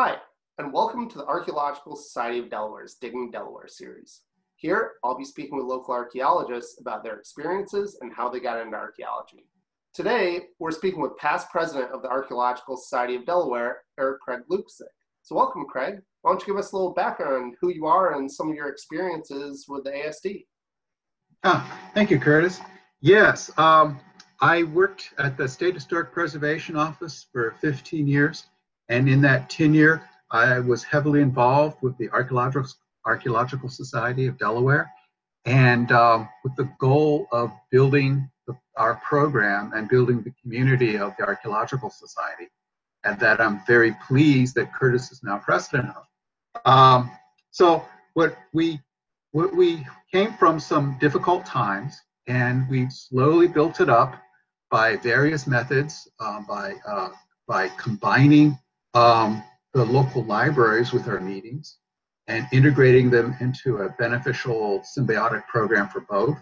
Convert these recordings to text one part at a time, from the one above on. Hi, and welcome to the Archaeological Society of Delaware's Digging Delaware series. Here, I'll be speaking with local archaeologists about their experiences and how they got into archaeology. Today, we're speaking with past president of the Archaeological Society of Delaware, Craig Lukezic. So welcome, Craig. Why don't you give us a little background on who you are and some of your experiences with the ASD? Thank you, Curtis. Yes, I worked at the State Historic Preservation Office for 15 years. And in that tenure, I was heavily involved with the Archaeological Society of Delaware, and with the goal of building our program and building the community of the Archaeological Society, and that I'm very pleased that Curtis is now president of. So what we came from some difficult times, and we slowly built it up by various methods, by combining the local libraries with our meetings and integrating them into a beneficial symbiotic program for both.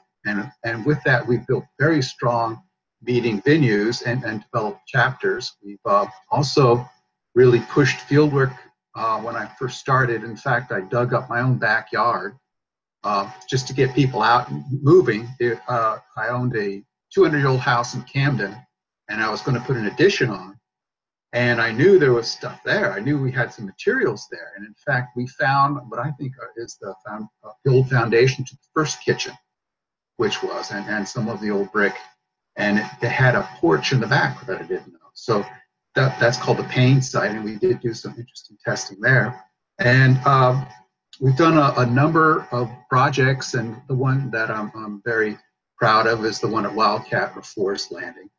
And with that, we've built very strong meeting venues and developed chapters. We've also really pushed fieldwork when I first started. In fact, I dug up my own backyard just to get people out and moving. I owned a 200-year-old house in Camden, and I was going to put an addition on. And I knew there was stuff there. I knew we had some materials there. And in fact, we found what I think is the old foundation to the first kitchen, which was, and some of the old brick. And it had a porch in the back that I didn't know. So that's called the Payne site. And we did do some interesting testing there. And we've done a number of projects. And the one that I'm very proud of is the one at Wildcat or Forest Landing.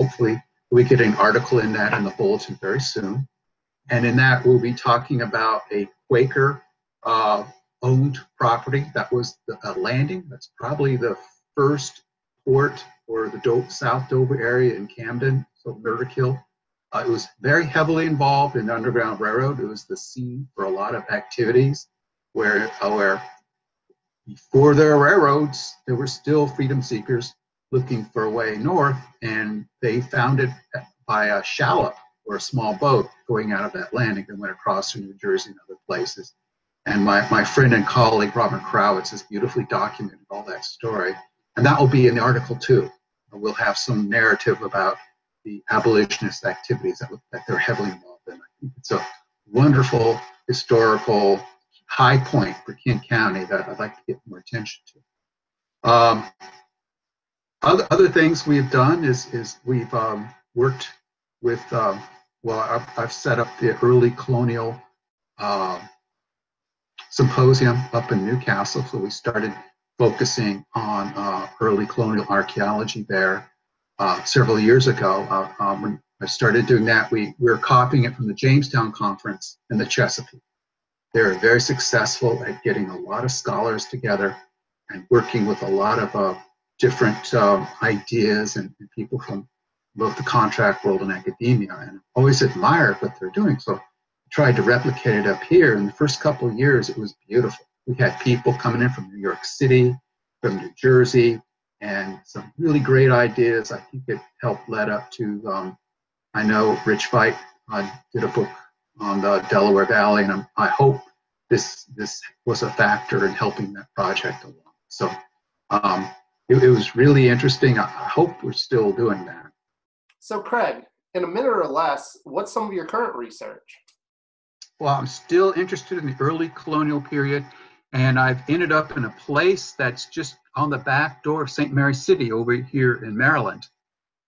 Hopefully, we get an article in that in the bulletin very soon. And in that, we'll be talking about a Quaker owned property that was a landing. That's probably the first port or the South Dover area in Camden, so Murderkill. It was very heavily involved in the Underground Railroad. It was the scene for a lot of activities where before there were railroads, there were still freedom seekers looking for a way north, and they found it by a shallop or a small boat going out of that landing and went across to New Jersey and other places. And my friend and colleague, Robin Krawitz, has beautifully documented all that story. And that will be in the article too. We'll have some narrative about the abolitionist activities that they're heavily involved in. I think it's a wonderful historical high point for Kent County that I'd like to get more attention to. Other things we've done is we've worked with, I've set up the early colonial symposium up in Newcastle. So we started focusing on early colonial archaeology there several years ago. When I started doing that, we were copying it from the Jamestown Conference and the Chesapeake. They were very successful at getting a lot of scholars together and working with a lot of different ideas and people from both the contract world and academia, and always admired what they're doing. So I tried to replicate it up here. In the first couple of years, it was beautiful. We had people coming in from New York City, from New Jersey, and some really great ideas. I think it helped lead up to, I know Rich Fike did a book on the Delaware Valley, and I hope this was a factor in helping that project along. So, it was really interesting. I hope we're still doing that. So Craig, in a minute or less, what's some of your current research? Well, I'm still interested in the early colonial period, and I've ended up in a place that's just on the back door of St. Mary's City over here in Maryland.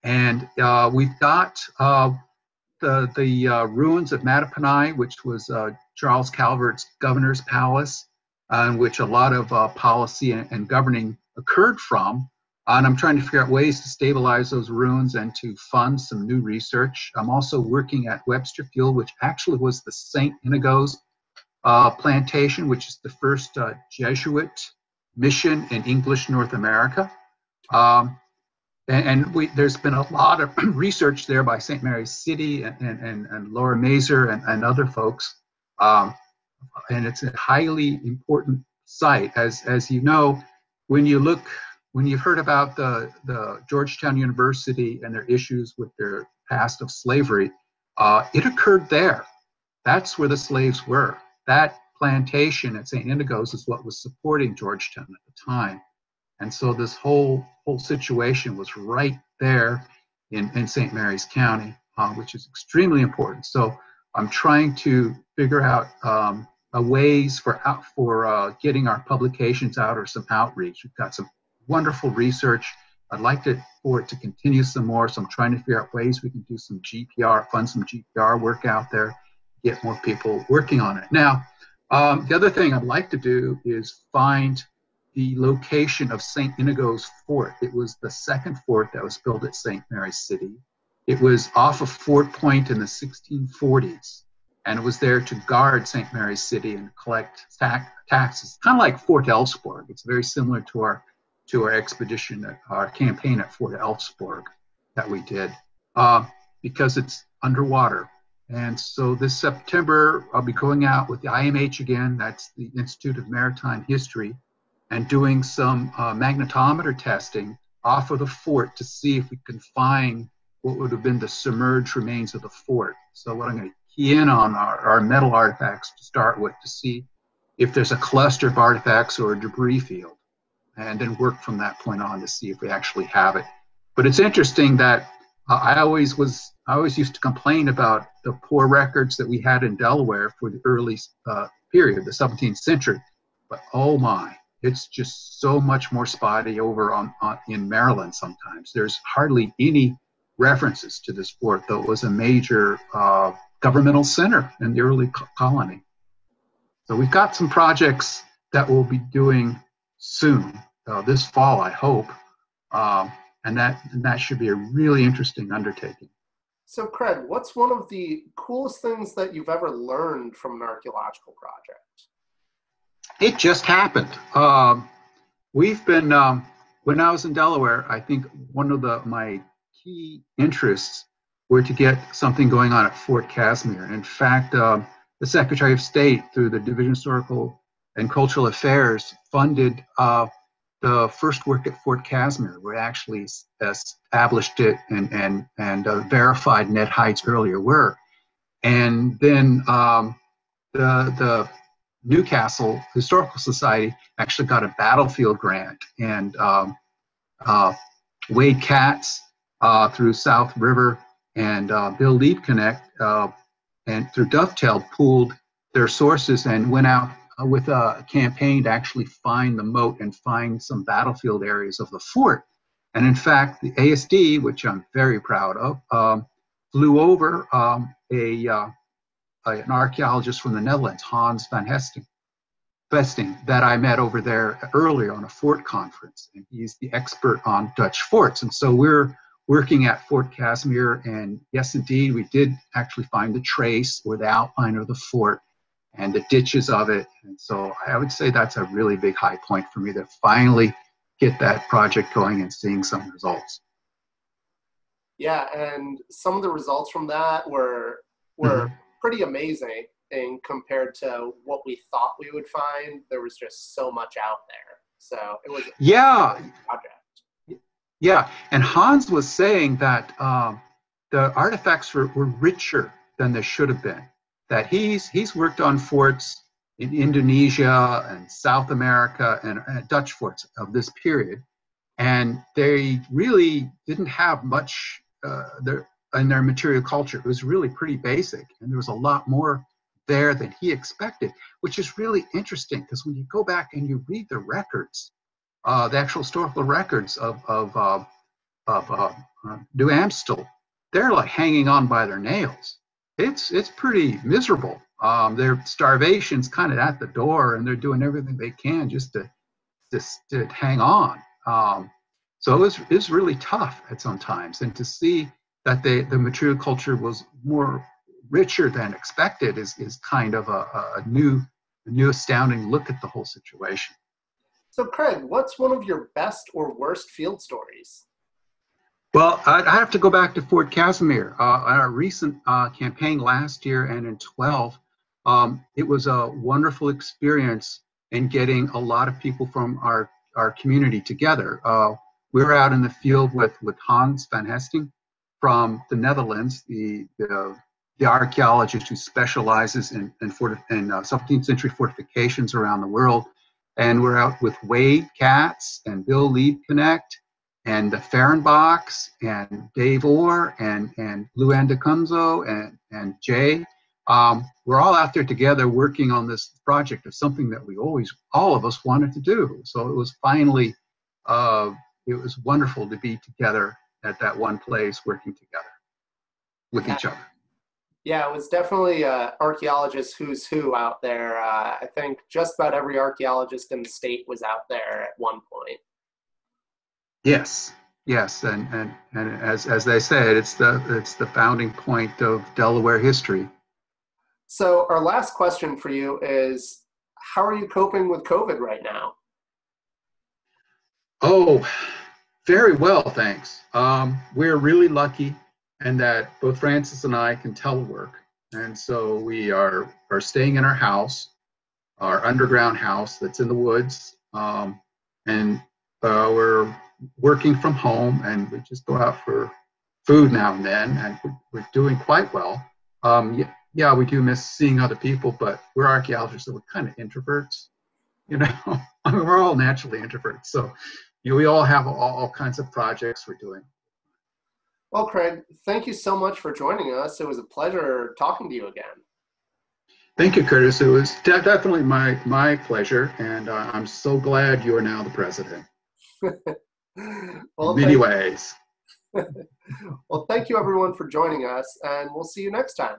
And we've got the ruins of Mataponi, which was Charles Calvert's governor's palace, in which a lot of policy and governing occurred from, and I'm trying to figure out ways to stabilize those ruins and to fund some new research. I'm also working at Websterfield, which actually was the St. Inigo's plantation, which is the first Jesuit mission in English North America. There's been a lot of research there by St. Mary's City and Laura Mazur and other folks, and it's a highly important site. As you know, when you've heard about the Georgetown University and their issues with their past of slavery, it occurred there. That's where the slaves were. That plantation at St. Inigo's is what was supporting Georgetown at the time. And so this whole situation was right there in St. Mary's County, which is extremely important. So I'm trying to figure out ways for getting our publications out or some outreach. We've got some wonderful research. I'd like for it to continue some more, so I'm trying to figure out ways we can do some GPR, fund some GPR work out there, get more people working on it. Now, the other thing I'd like to do is find the location of St. Inigo's fort. It was the second fort that was built at St. Mary's City. It was off of Fort Point in the 1640s, and it was there to guard St. Mary's City and collect taxes, kind of like Fort Elfsborg. It's very similar to our expedition, our campaign at Fort Elfsborg that we did, because it's underwater. And so this September, I'll be going out with the IMH again, that's the Institute of Maritime History, and doing some magnetometer testing off of the fort to see if we can find what would have been the submerged remains of the fort. So what I'm going to key in on are our metal artifacts to start with, to see if there's a cluster of artifacts or a debris field, and then work from that point on to see if we actually have it. But it's interesting that I always used to complain about the poor records that we had in Delaware for the early period, the 17th century. But oh my, it's just so much more spotty over in Maryland sometimes. There's hardly any references to this fort, though it was a major governmental center in the early colony. So we've got some projects that we'll be doing soon, this fall, I hope, and that should be a really interesting undertaking. So, Craig, what's one of the coolest things that you've ever learned from an archaeological project? It just happened. When I was in Delaware, I think one of my key interests were to get something going on at Fort Casimir. In fact, the Secretary of State, through the Division of Historical and Cultural Affairs, funded the first work at Fort Casimir. We actually established it and verified Ned Hyde's earlier work. And then the Newcastle Historical Society actually got a battlefield grant, and Wade Catts through South River and Bill Liebeknecht and through Dovetail pooled their sources and went out with a campaign to actually find the moat and find some battlefield areas of the fort. And in fact, the ASD, which I'm very proud of, flew over an archaeologist from the Netherlands, Hans van Hesting, that I met over there earlier on a fort conference. And he's the expert on Dutch forts. And so we're working at Fort Casimir, and yes, indeed, we did actually find the trace or the outline of the fort and the ditches of it. And so I would say that's a really big high point for me, to finally get that project going and seeing some results. Yeah, and some of the results from that were pretty amazing compared to what we thought we would find. There was just so much out there. So it was a great project. Yeah, and Hans was saying that the artifacts were richer than they should have been. That he's worked on forts in Indonesia and South America and Dutch forts of this period, and they really didn't have much in their material culture. It was really pretty basic, and there was a lot more there than he expected, which is really interesting, because when you go back and you read the records, the actual historical records of New Amstel, they're like hanging on by their nails. It's pretty miserable. Their starvation's kind of at the door, and they're doing everything they can just to hang on. So it's really tough at some times, and to see that the material culture was more richer than expected is kind of a new astounding look at the whole situation. So, Craig, what's one of your best or worst field stories? Well, I have to go back to Fort Casimir. Our recent campaign last year and in 12, it was a wonderful experience in getting a lot of people from our community together. We were out in the field with Hans van Hesting from the Netherlands, the the archaeologist who specializes in 17th century fortifications around the world. And we're out with Wade Catts and Bill Liebeknecht and the Fehrenbachs and Dave Orr and Lou Andakunzo and Jay. We're all out there together working on this project of something that we always, all of us wanted to do. So it was finally, it was wonderful to be together at that one place working together with each other. Yeah, it was definitely archaeologists who's who out there. I think just about every archaeologist in the state was out there at one point. Yes, yes, and as they said, it's the founding point of Delaware history. So our last question for you is, how are you coping with COVID right now? Oh, very well, thanks. We're really lucky in that both Francis and I can telework. And so we are staying in our house, our underground house that's in the woods. And we're working from home, and we just go out for food now and then, and we're doing quite well. Yeah, we do miss seeing other people, but we're archaeologists, so we're kind of introverts, you know. I mean, we're all naturally introverts, so you know, we all have all kinds of projects we're doing. Well, Craig, thank you so much for joining us. It was a pleasure talking to you again. Thank you, Curtis. It was definitely my pleasure, and I'm so glad you are now the president. Well, in many ways. Well, thank you everyone for joining us, and we'll see you next time.